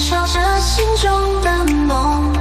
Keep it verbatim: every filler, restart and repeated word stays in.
燃烧着心中的梦。